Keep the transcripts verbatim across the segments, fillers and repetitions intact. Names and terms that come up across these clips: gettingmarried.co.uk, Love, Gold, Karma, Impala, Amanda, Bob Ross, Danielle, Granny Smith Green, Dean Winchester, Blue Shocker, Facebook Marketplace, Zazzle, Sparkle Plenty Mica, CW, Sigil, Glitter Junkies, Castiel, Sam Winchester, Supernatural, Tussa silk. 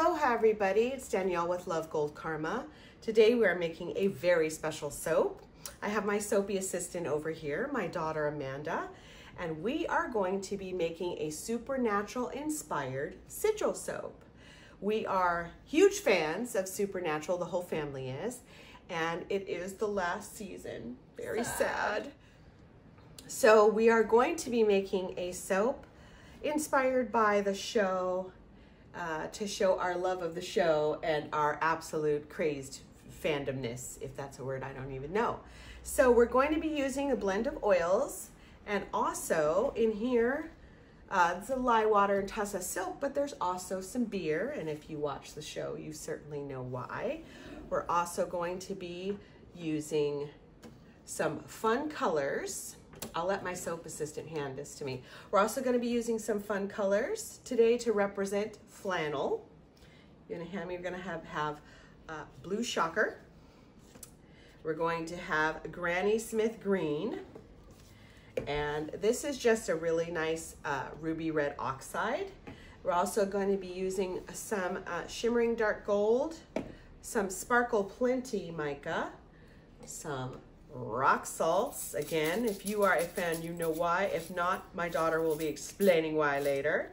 Aloha everybody, it's Danielle with Love, Gold, Karma. Today we are making a very special soap. I have my soapy assistant over here, my daughter Amanda, and we are going to be making a Supernatural inspired sigil soap. We are huge fans of Supernatural, the whole family is, and it is the last season, very sad. sad. So we are going to be making a soap inspired by the show, uh, to show our love of the show and our absolute crazed fandomness, if that's a word, I don't even know. So we're going to be using a blend of oils, and also in here, uh, it's a lye water and Tussa silk, but there's also some beer, and if you watch the show, you certainly know why. We're also going to be using some fun colors. I'll let my soap assistant hand this to me. We're also going to be using some fun colors today to represent flannel. You're going to hand me, we're going to have, have uh, Blue Shocker. We're going to have Granny Smith Green. And this is just a really nice uh, ruby red oxide. We're also going to be using some uh, shimmering dark gold, some Sparkle Plenty Mica, some rock salts. Again, if you are a fan, you know why. If not, my daughter will be explaining why later.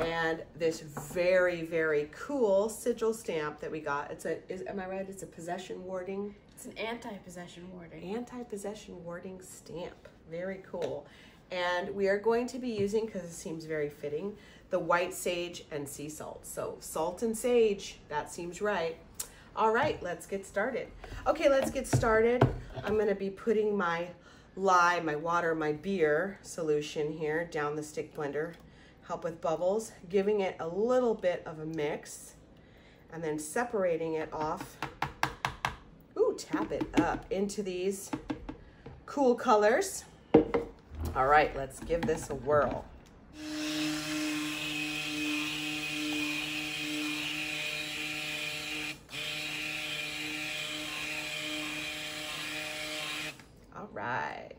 And this very, very cool sigil stamp that we got. It's a, is, am I right? It's a possession warding. It's an anti-possession warding. Anti-possession warding stamp. Very cool. And we are going to be using, because it seems very fitting, the white sage and sea salt. So salt and sage, that seems right. All right, let's get started. Okay, let's get started. I'm gonna be putting my lye, my water, my beer solution here down the stick blender, help with bubbles, giving it a little bit of a mix, and then separating it off. Ooh, tap it up into these cool colors. All right, let's give this a whirl. All right.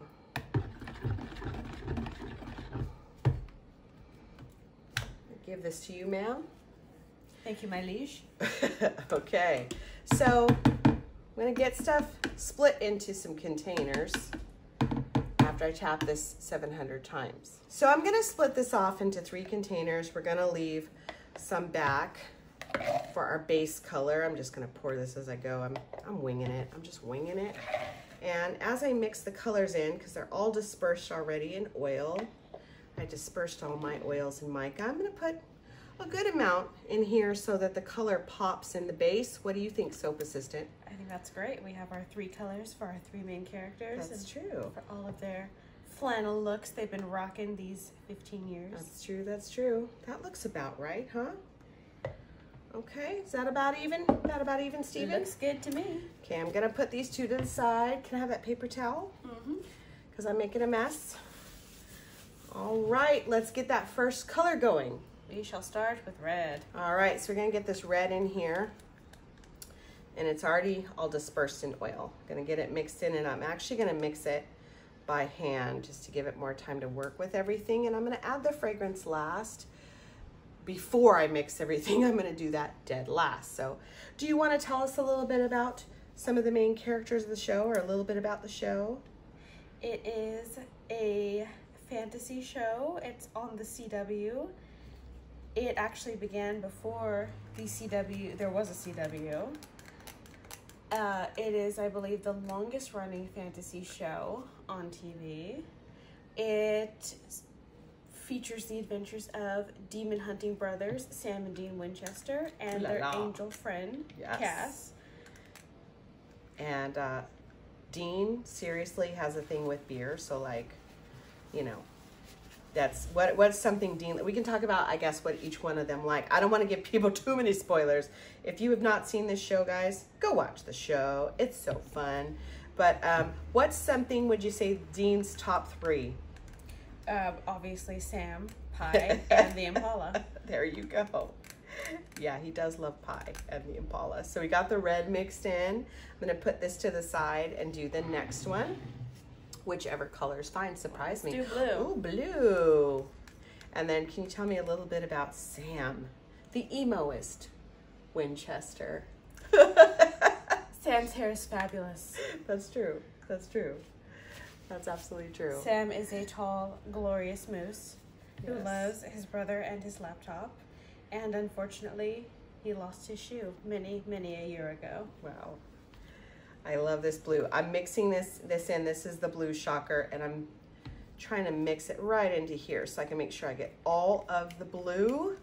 Give this to you, ma'am. Thank you, my liege. Okay, so I'm gonna get stuff split into some containers after I tap this seven hundred times. So I'm gonna split this off into three containers. We're gonna leave some back for our base color. I'm just gonna pour this as I go. I'm, I'm winging it, I'm just winging it. And as I mix the colors in, because they're all dispersed already in oil, I dispersed all my oils in mica. I'm gonna put a good amount in here so that the color pops in the base. What do you think, Soap Assistant? I think that's great. We have our three colors for our three main characters. That's true. For all of their flannel looks they've been rocking these fifteen years. That's true, that's true. That looks about right, huh? Okay, is that about even? That about even, Steven? It looks good to me. Okay, I'm gonna put these two to the side. Can I have that paper towel? Mm-hmm. Because I'm making a mess. All right, let's get that first color going. We shall start with red. All right, so we're gonna get this red in here. And it's already all dispersed in oil. Gonna get it mixed in, and I'm actually gonna mix it by hand just to give it more time to work with everything. And I'm gonna add the fragrance last. Before I mix everything, I'm gonna do that dead last. So do you wanna tell us a little bit about some of the main characters of the show, or a little bit about the show? It is a fantasy show. It's on the C W. It actually began before the C W, there was a C W. Uh, it is, I believe, the longest running fantasy show on T V. It features the adventures of demon hunting brothers Sam and Dean Winchester and La their la. angel friend, yes. Cass. And uh, Dean seriously has a thing with beer, so like, you know, that's what what's something Dean. We can talk about, I guess, what each one of them like. I don't want to give people too many spoilers. If you have not seen this show, guys, go watch the show. It's so fun. But um, what's something would you say Dean's top three? Uh, obviously Sam, pie, and the Impala. There you go. Yeah, he does love pie and the Impala. So we got the red mixed in. I'm gonna put this to the side and do the next one. Whichever color is fine, surprise me. Do blue. Ooh, blue. And then can you tell me a little bit about Sam? the emo-ist Winchester. Sam's hair is fabulous. That's true. That's true. That's absolutely true. Sam is a tall, glorious moose yes. who loves his brother and his laptop. And unfortunately, he lost his shoe many, many a year ago. Wow. I love this blue. I'm mixing this this in. This is the Blue Shocker, and I'm trying to mix it right into here so I can make sure I get all of the blue,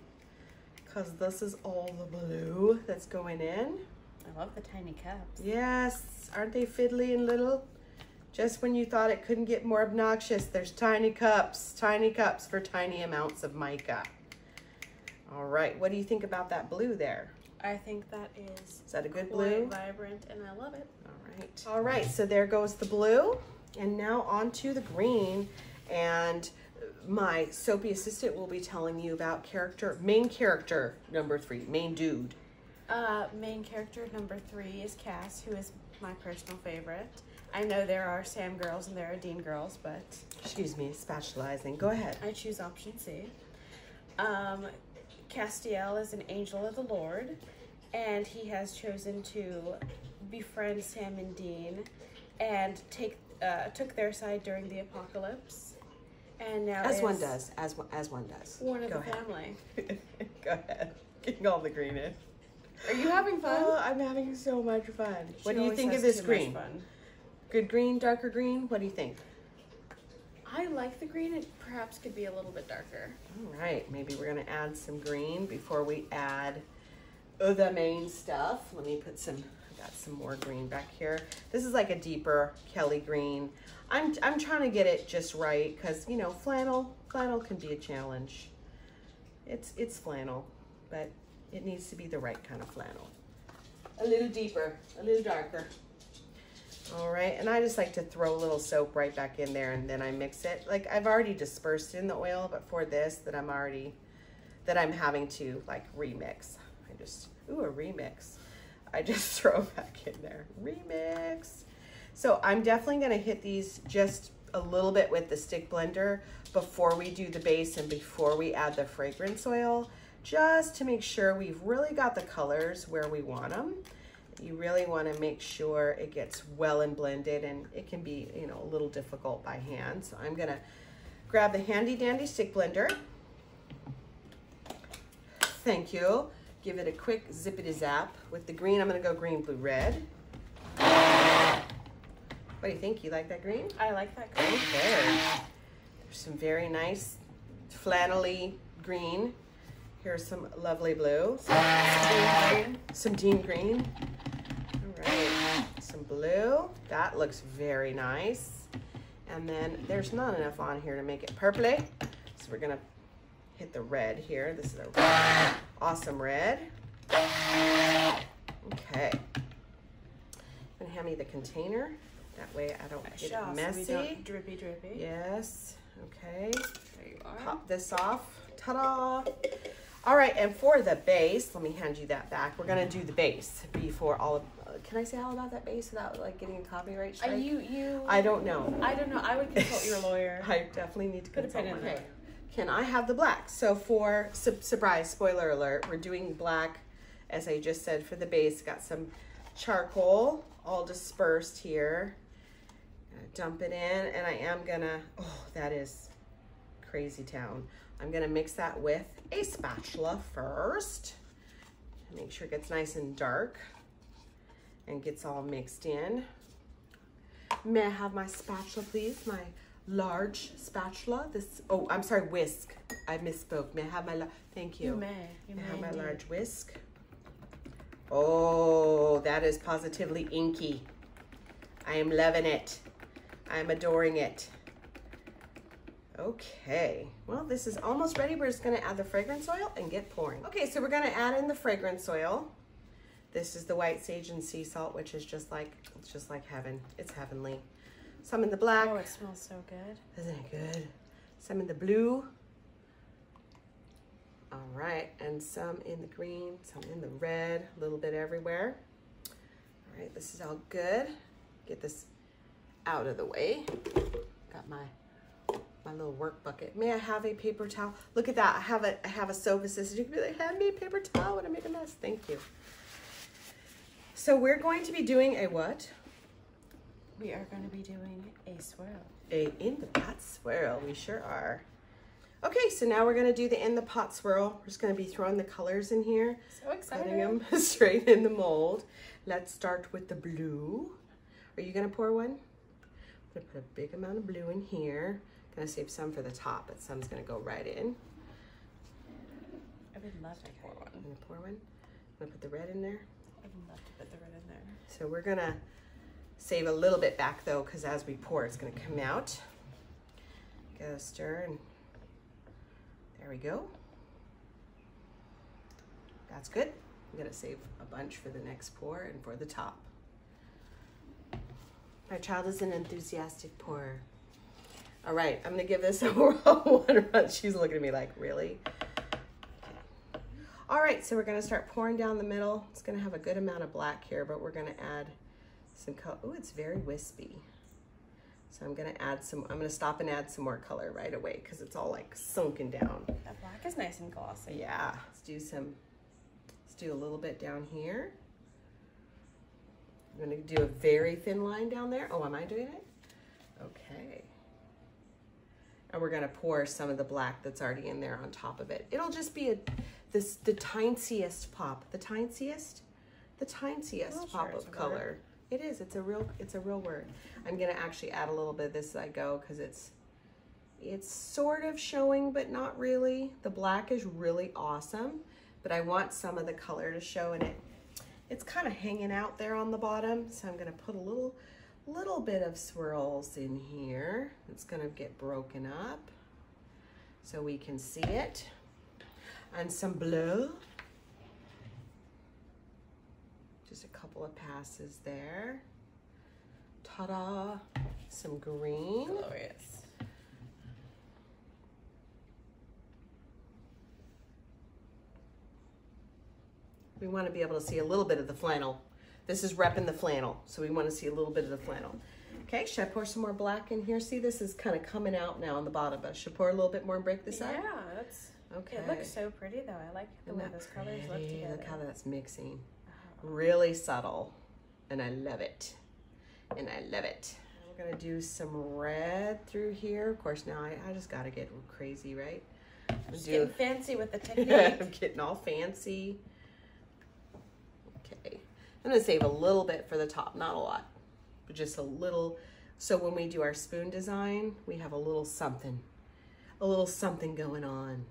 because this is all the blue that's going in. I love the tiny cups. Yes. Aren't they fiddly and little? Just when you thought it couldn't get more obnoxious, there's tiny cups, tiny cups for tiny amounts of mica. All right, what do you think about that blue there? I think that is, is that a good blue? Vibrant, and I love it. All right. All right, so there goes the blue, and now on to the green, and my soapy assistant will be telling you about character, main character number three, main dude. Uh, main character number three is Cass, who is my personal favorite. I know there are Sam girls and there are Dean girls, but... Excuse me, specializing. Go ahead. I choose option C. Um, Castiel is an angel of the Lord, and he has chosen to befriend Sam and Dean and take uh, took their side during the apocalypse. And now As one does. As, as one does. One of Go the ahead. family. Go ahead. Getting all the green in. Are you having fun? Oh, I'm having so much fun. She what do you think of this green? Good green, darker green? What do you think? I like the green. It perhaps could be a little bit darker. All right. Maybe we're going to add some green before we add the main stuff. Let me put some, I got some more green back here. This is like a deeper Kelly green. I'm, I'm trying to get it just right because, you know, flannel, flannel can be a challenge. It's, it's flannel, but it needs to be the right kind of flannel. A little deeper, a little darker. All right, and I just like to throw a little soap right back in there, and then I mix it. Like, I've already dispersed in the oil, but for this, that I'm already, that I'm having to, like, remix. I just, ooh, a remix. I just throw back in there, remix. So I'm definitely gonna hit these just a little bit with the stick blender before we do the base and before we add the fragrance oil, just to make sure we've really got the colors where we want them. You really want to make sure it gets well and blended, and it can be, you know, a little difficult by hand. So I'm going to grab the handy dandy stick blender. Thank you. Give it a quick zippity zap. With the green, I'm going to go green, blue, red. What do you think? You like that green? I like that green. Okay. There's some very nice flannelly green. Here's some lovely blue. Some Dean green. All right, some blue. That looks very nice. And then there's not enough on here to make it purpley, so we're gonna hit the red here. This is a awesome red. Okay. And hand me the container. That way I don't get it messy. So we don't drippy, drippy. Yes. Okay. There you are. Pop this off. Ta-da! All right, and for the base, let me hand you that back. We're gonna do the base before all of. Uh, can I say all about that base without like getting a copyright strike? Are you you? I don't know. I don't know. I would consult your lawyer. I definitely need to consult my lawyer. Can I have the black? So for su surprise, spoiler alert, we're doing black, as I just said, for the base. Got some charcoal all dispersed here. Gonna dump it in, and I am gonna. Oh, that is crazy town. I'm gonna mix that with a spatula first. Make sure it gets nice and dark and gets all mixed in. May I have my spatula, please? My large spatula. This, oh, I'm sorry, whisk. I misspoke. May I have my, la thank you. You may. You may, may I have my indeed. large whisk? Oh, that is positively inky. I am loving it. I am adoring it. Okay, well, this is almost ready. We're just gonna add the fragrance oil and get pouring. Okay, so we're gonna add in the fragrance oil. This is the white sage and sea salt, which is just like, it's just like heaven. It's heavenly. Some in the black. Oh, it smells so good. Isn't it good? Some in the blue. All right, and some in the green, some in the red, a little bit everywhere. All right, this is all good. Get this out of the way. Got my my little work bucket. May I have a paper towel? Look at that. I have a, I have a soap assistant. You can be like, hand me a paper towel when I make a mess. Thank you. So we're going to be doing a what? We are going to be doing a swirl. A in the pot swirl. We sure are. Okay, so now we're going to do the in the pot swirl. We're just going to be throwing the colors in here. So excited. Putting them straight in the mold. Let's start with the blue. Are you going to pour one? I'm going to put a big amount of blue in here. I'm going to save some for the top, but some's going to go right in. I would love to pour one. I'm going to pour one. I'm going to put the red in there. I would love to put the red in there. So we're gonna save a little bit back though, because as we pour, it's gonna come out. Go stir, and there we go. That's good. I'm gonna save a bunch for the next pour and for the top. My child is an enthusiastic pourer. All right, I'm gonna give this a one run. She's looking at me like, really? All right, so we're gonna start pouring down the middle. It's gonna have a good amount of black here, but we're gonna add some color. Oh, it's very wispy. So I'm gonna add some, I'm gonna stop and add some more color right away because it's all like sunken down. That black is nice and glossy. Yeah, let's do some, let's do a little bit down here. I'm gonna do a very thin line down there. Oh, am I doing it? Okay. And we're gonna pour some of the black that's already in there on top of it. It'll just be a, this, the tiniest pop, the tiniest, the tiniest pop sure of color. It is, it's a real, it's a real word. I'm gonna actually add a little bit of this as I go, cause it's, it's sort of showing, but not really. The black is really awesome, but I want some of the color to show in it. It's kind of hanging out there on the bottom. So I'm gonna put a little, little bit of swirls in here. It's gonna get broken up so we can see it. And some blue. Just a couple of passes there. Ta-da! Some green. Glorious. We want to be able to see a little bit of the flannel. This is repping the flannel, so we want to see a little bit of the flannel. Okay, should I pour some more black in here? See, this is kind of coming out now on the bottom, but I should pour a little bit more and break this yeah, up? Yeah, that's... Okay. It looks so pretty though. I like the way those colors look together. Look how that's mixing. Oh. Really subtle. And I love it. And I love it. We're gonna do some red through here. Of course, now I, I just gotta get crazy, right? I'm just do... getting fancy with the technique. I'm getting all fancy. Okay. I'm gonna save a little bit for the top, not a lot, but just a little. So when we do our spoon design, we have a little something, a little something going on.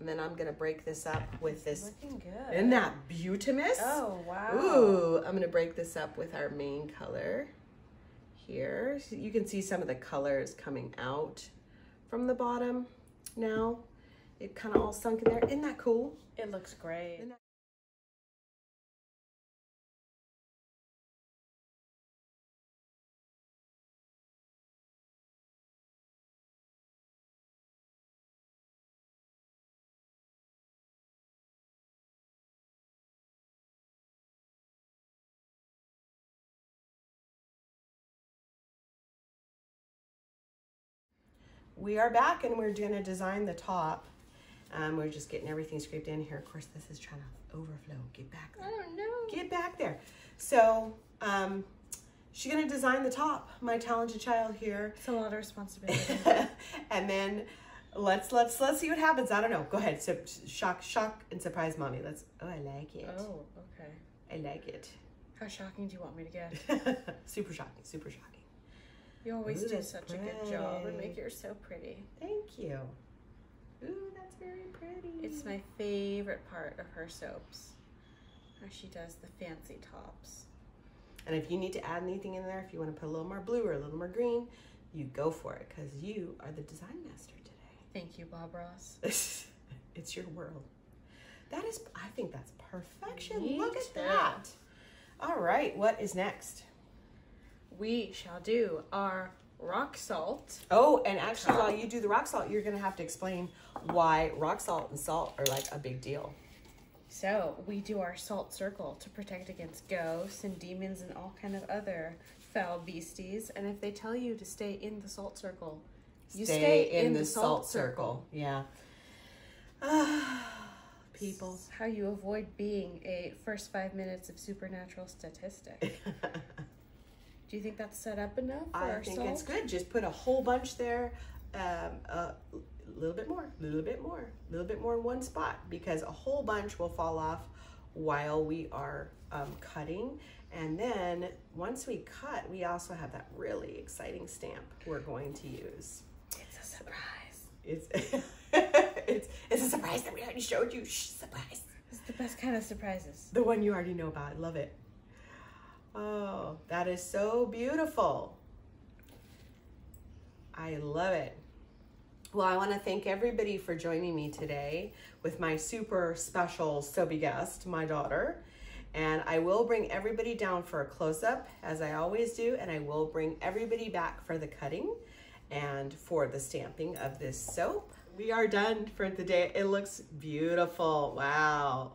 And then I'm gonna break this up with this. Looking good. Isn't that beautimous? Oh, wow. Ooh, I'm gonna break this up with our main color here. So you can see some of the colors coming out from the bottom now. It kind of all sunk in there. Isn't that cool? It looks great. We are back and we're gonna design the top. Um, we're just getting everything scraped in here. Of course, this is trying to overflow. Get back there. Oh no. Get back there. So um, she's gonna design the top, my talented child here. It's a lot of responsibility. And then let's let's let's see what happens. I don't know. Go ahead. So shock, shock and surprise mommy. Let's oh I like it. Oh, okay. I like it. How shocking do you want me to get? Super shocking, super shocking. You always Ooh, do such pretty. a good job and make yours so pretty. Thank you. Ooh, that's very pretty. It's my favorite part of her soaps, how she does the fancy tops. And if you need to add anything in there, if you want to put a little more blue or a little more green, you go for it because you are the design master today. Thank you, Bob Ross. It's your world. That is, I think that's perfection. Me Look at too. that. All right, what is next? We shall do our rock salt. Oh, and actually while you do the rock salt, you're gonna have to explain why rock salt and salt are like a big deal. So we do our salt circle to protect against ghosts and demons and all kind of other foul beasties. And if they tell you to stay in the salt circle, You stay, stay in, in the salt, salt circle. circle. Yeah. Ah, people. How you avoid being a first five minutes of Supernatural statistic. Do you think that's set up enough for I think salt? It's good. Just put a whole bunch there. Um, a little bit more, a little bit more, a little bit more in one spot, because a whole bunch will fall off while we are um, cutting. And then once we cut, we also have that really exciting stamp we're going to use. It's a surprise. It's it's, it's a surprise that we already showed you. Shh, surprise. It's the best kind of surprises. The one you already know about. I love it. Oh, that is so beautiful. I love it. Well, I want to thank everybody for joining me today with my super special Sobe guest, my daughter. And I will bring everybody down for a close-up, as I always do, and I will bring everybody back for the cutting and for the stamping of this soap. We are done for the day. It looks beautiful. Wow.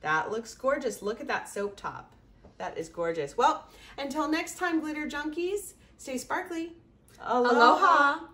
That looks gorgeous. Look at that soap top. That is gorgeous. Well, until next time, Glitter Junkies, stay sparkly. Aloha. Aloha.